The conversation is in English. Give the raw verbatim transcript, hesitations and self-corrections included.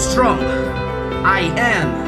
strong. I am